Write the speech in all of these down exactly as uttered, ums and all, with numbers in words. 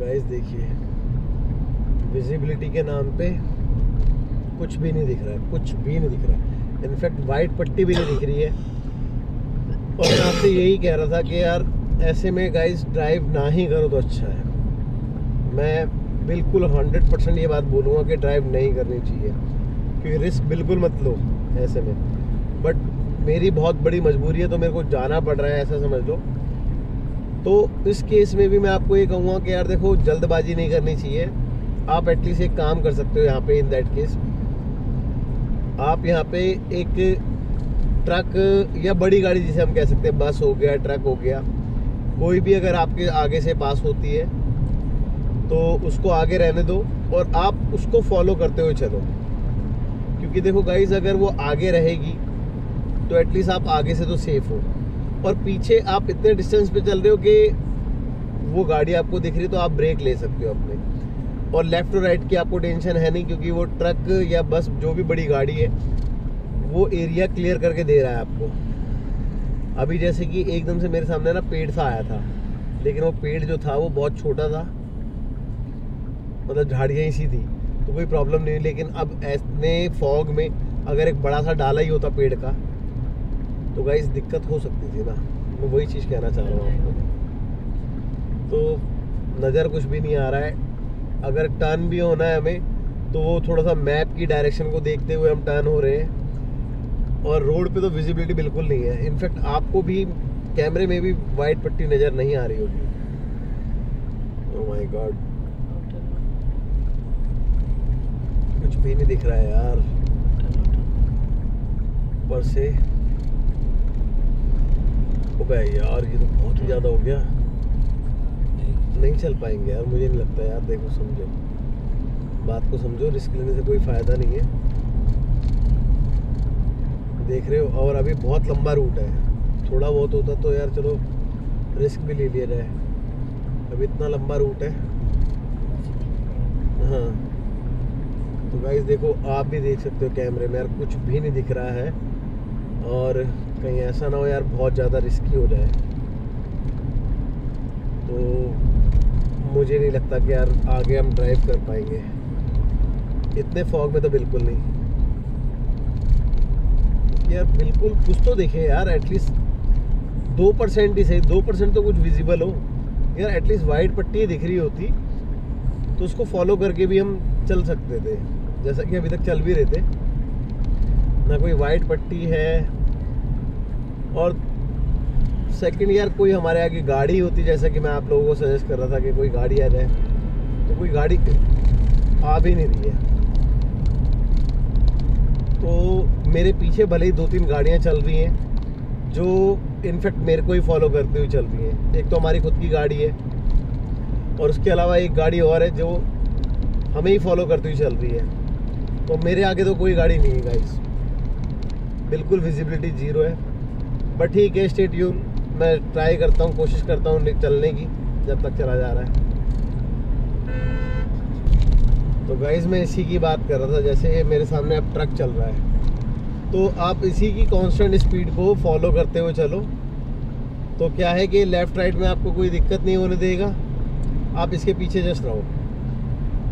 Guys देखिए visibility के नाम पे कुछ भी नहीं दिख रहा है, कुछ भी नहीं दिख रहा है। इनफैक्ट वाइट पट्टी भी नहीं दिख रही है। और मैं आपसे यही कह रहा था कि यार ऐसे में गाइस ड्राइव ना ही करो तो अच्छा है। मैं बिल्कुल हंड्रेड परसेंट ये बात बोलूँगा कि ड्राइव नहीं करनी चाहिए, क्योंकि रिस्क बिल्कुल मत लो ऐसे में। बट मेरी बहुत बड़ी मजबूरी है तो मेरे को जाना पड़ रहा है, ऐसा समझ लो। तो इस केस में भी मैं आपको ये कहूँगा कि यार देखो जल्दबाजी नहीं करनी चाहिए। आप एटलीस्ट एक काम कर सकते हो यहाँ पे, इन दैट केस आप यहाँ पे एक ट्रक या बड़ी गाड़ी, जिसे हम कह सकते हैं बस हो गया, ट्रक हो गया, कोई भी अगर आपके आगे से पास होती है तो उसको आगे रहने दो और आप उसको फॉलो करते हुए चलो। क्योंकि देखो गाइस अगर वो आगे रहेगी तो एटलीस्ट आप आगे से तो सेफ़ हो, और पीछे आप इतने डिस्टेंस पे चल रहे हो कि वो गाड़ी आपको दिख रही है तो आप ब्रेक ले सकते हो अपने, और लेफ़्ट और राइट की आपको टेंशन है नहीं, क्योंकि वो ट्रक या बस जो भी बड़ी गाड़ी है वो एरिया क्लियर करके दे रहा है आपको। अभी जैसे कि एकदम से मेरे सामने ना पेड़ सा आया था, लेकिन वो पेड़ जो था वो बहुत छोटा था, मतलब झाड़ियाँ ही सी थी तो कोई प्रॉब्लम नहीं। लेकिन अब ऐसे फॉग में अगर एक बड़ा सा डाला ही होता पेड़ का तो गाइस दिक्कत हो सकती थी ना। मैं वही चीज़ कहना चाह रहा हूँ आपको। तो नज़र कुछ भी नहीं आ रहा है। अगर टर्न भी होना है हमें तो वो थोड़ा सा मैप की डायरेक्शन को देखते हुए हम टर्न हो रहे हैं, और रोड पे तो विजिबिलिटी बिल्कुल नहीं है। इनफैक्ट आपको भी कैमरे में भी वाइट पट्टी नज़र नहीं आ रही होगी। ओह माय गॉड, कुछ भी नहीं दिख रहा है यार ऊपर से। ओ भाई यार ये तो बहुत ही ज़्यादा हो गया, नहीं चल पाएंगे यार, मुझे नहीं लगता यार। देखो समझो बात को, समझो रिस्क लेने से कोई फ़ायदा नहीं है, देख रहे हो। और अभी बहुत लंबा रूट है, थोड़ा बहुत होता तो यार चलो रिस्क भी ले लिया जाए, अभी इतना लंबा रूट है। हाँ तो गाइस देखो आप भी देख सकते हो कैमरे में, यार कुछ भी नहीं दिख रहा है, और कहीं ऐसा ना हो यार बहुत ज़्यादा रिस्की हो जाए। तो मुझे नहीं लगता कि यार आगे हम ड्राइव कर पाएंगे इतने फॉग में, तो बिल्कुल नहीं यार, बिल्कुल कुछ तो देखे यार, एटलीस्ट दो परसेंट ही सही, दो परसेंट तो कुछ विजिबल हो यार, एटलीस्ट वाइट पट्टी दिख रही होती तो उसको फॉलो करके भी हम चल सकते थे, जैसा कि अभी तक चल भी रहे थे। ना कोई वाइट पट्टी है, और सेकंड यार कोई हमारे आगे गाड़ी होती, जैसा कि मैं आप लोगों को सजेस्ट कर रहा था कि कोई गाड़ी आ जाए, तो कोई गाड़ी आ भी नहीं रही है। तो मेरे पीछे भले ही दो तीन गाड़ियां चल रही हैं जो इनफैक्ट मेरे को ही फॉलो करते हुए चल रही हैं। एक तो हमारी खुद की गाड़ी है, और उसके अलावा एक गाड़ी और है जो हमें ही फॉलो करती हुई चल रही है। तो मेरे आगे तो कोई गाड़ी नहीं है गाइस, बिल्कुल विजिबिलिटी ज़ीरो है। बट ठीक है, स्टे ट्यून, मैं ट्राई करता हूँ, कोशिश करता हूँ चलने की जब तक चला जा रहा है। तो गाइस मैं इसी की बात कर रहा था, जैसे मेरे सामने अब ट्रक चल रहा है तो आप इसी की कांस्टेंट स्पीड को फॉलो करते हुए चलो। तो क्या है कि लेफ़्ट राइट में आपको कोई दिक्कत नहीं होने देगा, आप इसके पीछे जस्ट रहो,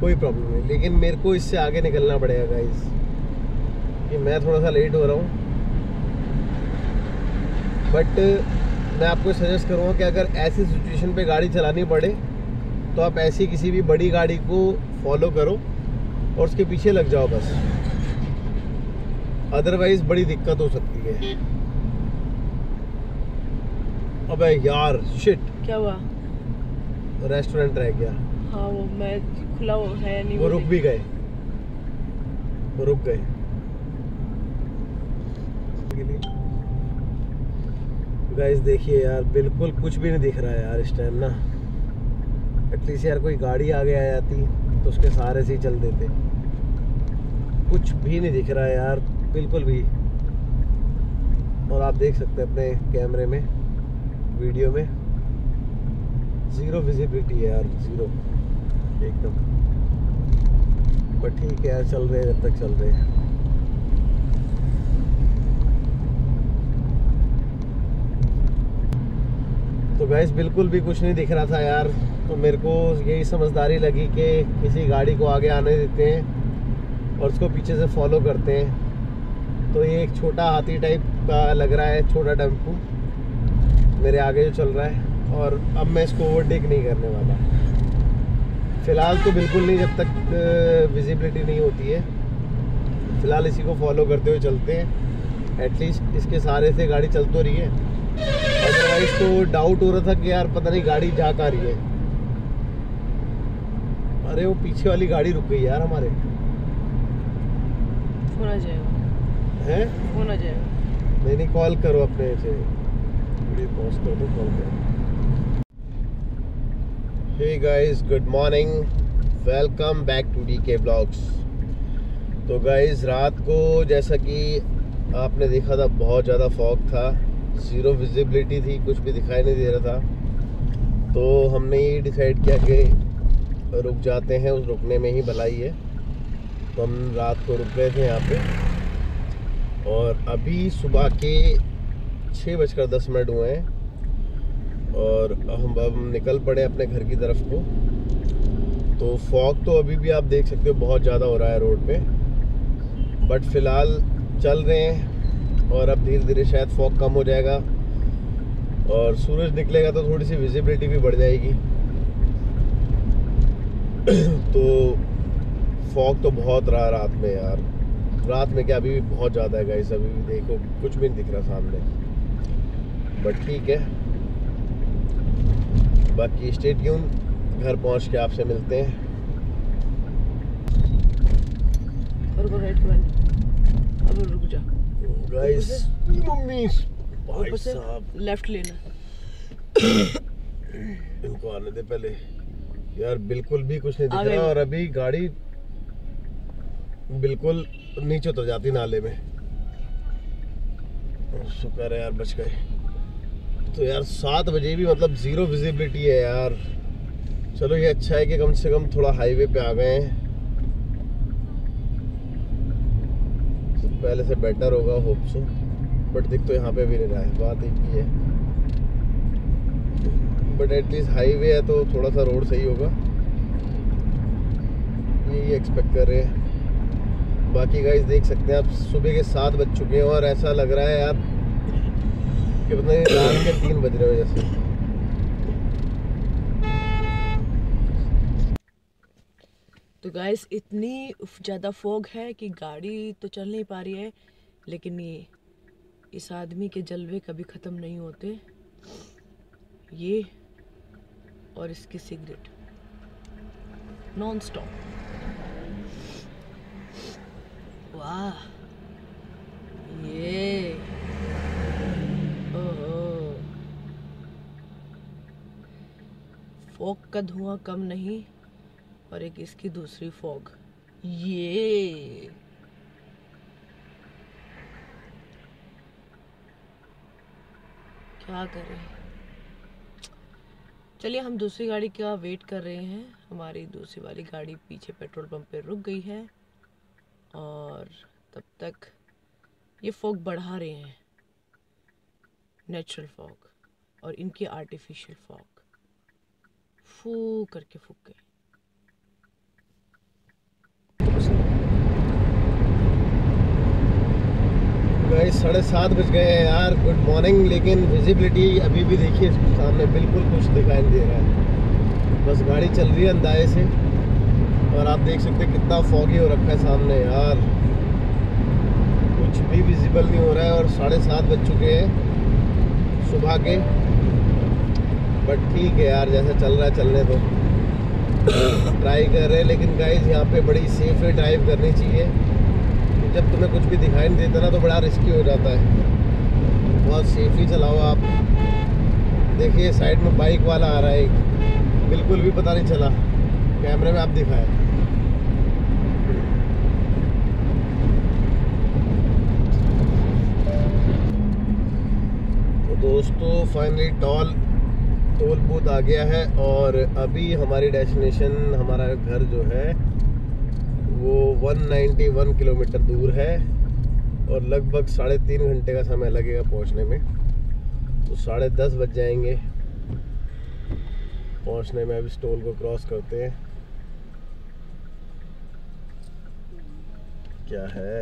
कोई प्रॉब्लम नहीं। लेकिन मेरे को इससे आगे निकलना पड़ेगा गाइस, कि मैं थोड़ा सा लेट हो रहा हूँ। बट मैं आपको सजेस्ट करूँगा कि अगर ऐसी सिचुएशन पे गाड़ी चलानी पड़े तो आप ऐसी किसी भी बड़ी गाड़ी को फॉलो करो और उसके पीछे लग जाओ बस, अदरवाइज़ बड़ी दिक्कत हो सकती है। अबे यार शिट, क्या हुआ? रेस्टोरेंट रह गया। हाँ वो मैं खुला वो है नहीं, वो रुक भी गए, वो रुक गए। गाइस देखिए यार बिल्कुल कुछ भी नहीं दिख रहा है यार इस टाइम ना। एटलीस्ट यार कोई गाड़ी आगे आ जाती तो उसके सहारे से ही चल देते, कुछ भी नहीं दिख रहा है यार बिल्कुल भी। और आप देख सकते हैं अपने कैमरे में, वीडियो में, ज़ीरो विजिबिलिटी है यार, ज़ीरो एकदम। बट ठीक है यार, चल रहे हैं जब तक चल रहे हैं। तो गाइस बिल्कुल भी कुछ नहीं दिख रहा था यार, तो मेरे को यही समझदारी लगी कि किसी गाड़ी को आगे आने देते हैं और उसको पीछे से फॉलो करते हैं। तो ये एक छोटा हाथी टाइप का लग रहा है, छोटा डंपू मेरे आगे जो चल रहा है, और अब मैं इसको ओवरटेक नहीं करने वाला फ़िलहाल, तो बिल्कुल नहीं जब तक विजिबिलिटी नहीं होती है। फ़िलहाल इसी को फॉलो करते हुए चलते हैं, एटलीस्ट इसके सहारे से गाड़ी चल तो रही है, अदरवाइज तो डाउट हो रहा था कि यार पता नहीं गाड़ी जा कहाँ रही है। अरे वो पीछे वाली गाड़ी रुक गई यार हमारे, फोन आ जाएगा हैं फोन आ जाएगा नहीं नहीं कॉल करो अपने से, पॉज कर दो, कॉल करो। Hey guys, good morning, welcome back to D K blogs. तो गाइस रात को जैसा कि आपने देखा था बहुत ज़्यादा फॉग था, ज़ीरो विजिबिलिटी थी, कुछ भी दिखाई नहीं दे रहा था। तो हमने ये डिसाइड किया कि रुक जाते हैं, उस रुकने में ही भलाई है। तो हम रात को रुक गए थे यहाँ पे, और अभी सुबह के छः बजकर दस मिनट हुए हैं और हम अब निकल पड़े अपने घर की तरफ को। तो फॉग तो अभी भी आप देख सकते हो बहुत ज़्यादा हो रहा है रोड पे, बट फिलहाल चल रहे हैं और अब धीरे धीरे शायद फॉग कम हो जाएगा और सूरज निकलेगा तो थोड़ी सी विजिबिलिटी भी बढ़ जाएगी। तो फॉग तो बहुत रहा रात में यार, रात में क्या अभी भी बहुत ज़्यादा है गाइस, अभी भी देखो कुछ भी नहीं दिख रहा सामने, बट ठीक है, बाकी स्टे ट्यून, घर पहुंच के आपसे मिलते हैं। और वो राइट वाला, अब रुक जा गाइस, मम्मी भाई साहब लेफ्ट लेना, इनको आने दे पहले यार, बिल्कुल भी कुछ नहीं दिख रहा। और अभी गाड़ी बिल्कुल नीचे उतर जाती नाले में, शुक्र है यार बच गए। तो यार सात बजे भी मतलब ज़ीरो विजिबिलिटी है यार, चलो ये अच्छा है कि कम से कम थोड़ा हाईवे पे आ गए हैं, तो पहले से बेटर होगा होप सो, बट दिख तो यहाँ पे भी नहीं रहा है, बात एक ही है, बट एटलीस्ट हाईवे है तो थोड़ा सा रोड सही होगा, यही एक्सपेक्ट कर रहे हैं। बाकी गाइस देख सकते हैं आप, सुबह के सात बज चुके हैं और ऐसा लग रहा है यार कि पता नहीं रात के तीन बज रहे हो जैसे। तो गाइस इतनी ज़्यादा फॉग है कि गाड़ी तो चल नहीं पा रही है, लेकिन ये इस आदमी के जलवे कभी ख़त्म नहीं होते, ये और इसकी सिगरेट नॉन स्टॉप। वाह ये फॉग का धुआं कम नहीं, और एक इसकी दूसरी फॉग, ये क्या कर रहे हैं। चलिए हम दूसरी गाड़ी का वेट कर रहे हैं, हमारी दूसरी वाली गाड़ी पीछे पेट्रोल पंप पे रुक गई है और तब तक ये फॉग बढ़ा रहे हैं, नेचुरल फॉग और इनकी आर्टिफिशियल फॉग, फू करके फूक गए। साढ़े सात बज गए हैं यार, गुड मॉर्निंग, लेकिन विजिबिलिटी अभी भी देखिए सामने बिल्कुल कुछ दिखाई नहीं दे रहा है, बस गाड़ी चल रही है अंदाजे से, और आप देख सकते हैं कितना फॉगी हो रखा है सामने यार, कुछ भी विजिबल नहीं हो रहा है। और साढ़े सात बज चुके हैं सुबह के, बट ठीक है यार जैसा चल रहा है चलने दो, ट्राई कर रहे हैं। लेकिन गाइस यहाँ पे बड़ी सेफली ड्राइव करनी चाहिए, जब तुम्हें कुछ भी दिखाई नहीं देता ना तो बड़ा रिस्की हो जाता है, बहुत सेफली चलाओ आप। देखिए साइड में बाइक वाला आ रहा है एक, बिल्कुल भी पता नहीं चला, कैमरे में आप दिखाए। तो दोस्तों फाइनली टॉल टोल बूथ आ गया है, और अभी हमारी डेस्टिनेशन, हमारा घर जो है वो एक सौ इक्यानवे किलोमीटर दूर है और लगभग साढ़े तीन घंटे का समय लगेगा पहुंचने में, तो साढ़े दस बज जाएंगे। पहुंचने में। अब इस टोल को क्रॉस करते हैं। क्या है,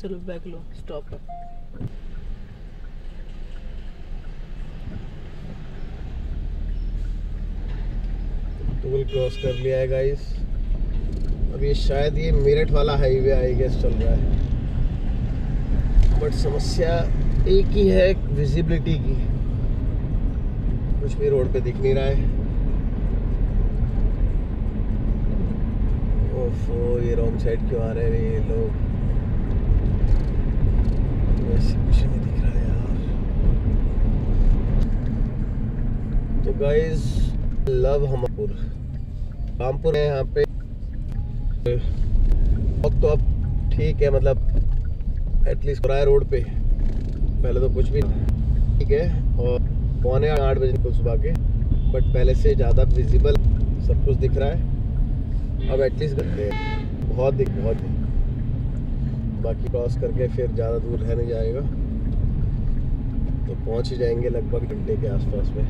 चलो बैक लो, स्टॉप लो। टोल क्रॉस कर लिया है गाइस। अब ये शायद ये मेरठ वाला हाईवे आई गेस चल रहा है, बट समस्या एक ही है, विजिबिलिटी की। कुछ भी रोड पे दिख नहीं रहा है। ओह, ये रॉन्ग साइड क्यों आ रहे हैं ये लोग? कुछ नहीं दिख रहा यार। तो गाइस लव हमापुर रामपुर है यहाँ पे। वक्त तो अब ठीक है, मतलब एटलीस्ट हो रहा है रोड पे, पहले तो कुछ भी ठीक है। और पौने आठ बजे को सुबह के, बट पहले से ज़्यादा विजिबल सब कुछ दिख रहा है अब एटलीस्ट करते हैं। बहुत दिख बहुत दिख बाकी क्रॉस करके फिर ज़्यादा दूर है नहीं जाएगा, तो पहुंच ही जाएंगे लगभग घंटे के आसपास में।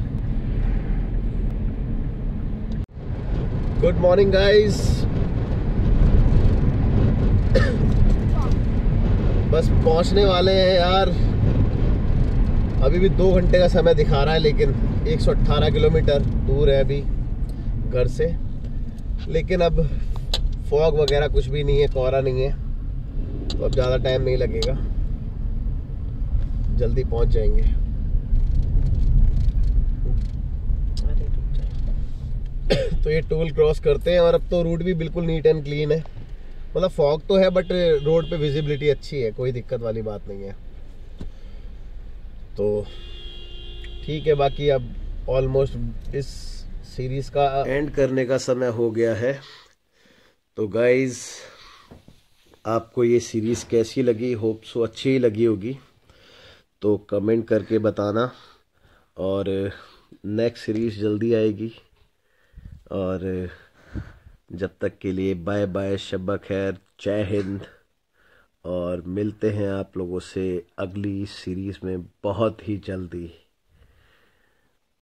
गुड मॉर्निंग गाइस, बस पहुंचने वाले हैं यार। अभी भी दो घंटे का समय दिखा रहा है, लेकिन एक सौ अठारह किलोमीटर दूर है अभी घर से। लेकिन अब फॉग वगैरह कुछ भी नहीं है, कोहरा नहीं है, तो अब ज़्यादा टाइम नहीं लगेगा, जल्दी पहुंच जाएंगे। तो ये टोल क्रॉस करते हैं। और अब तो रूट भी बिल्कुल नीट एंड क्लीन है, मतलब फॉग तो है बट रोड पे विजिबिलिटी अच्छी है, कोई दिक्कत वाली बात नहीं है, तो ठीक है। बाकी अब ऑलमोस्ट इस सीरीज का एंड करने का समय हो गया है। तो गाइज आपको ये सीरीज़ कैसी लगी? होप सो अच्छी ही लगी होगी, तो कमेंट करके बताना। और नेक्स्ट सीरीज़ जल्दी आएगी। और जब तक के लिए बाय बाय, शब्बा खैर, जय हिंद। और मिलते हैं आप लोगों से अगली सीरीज़ में बहुत ही जल्दी।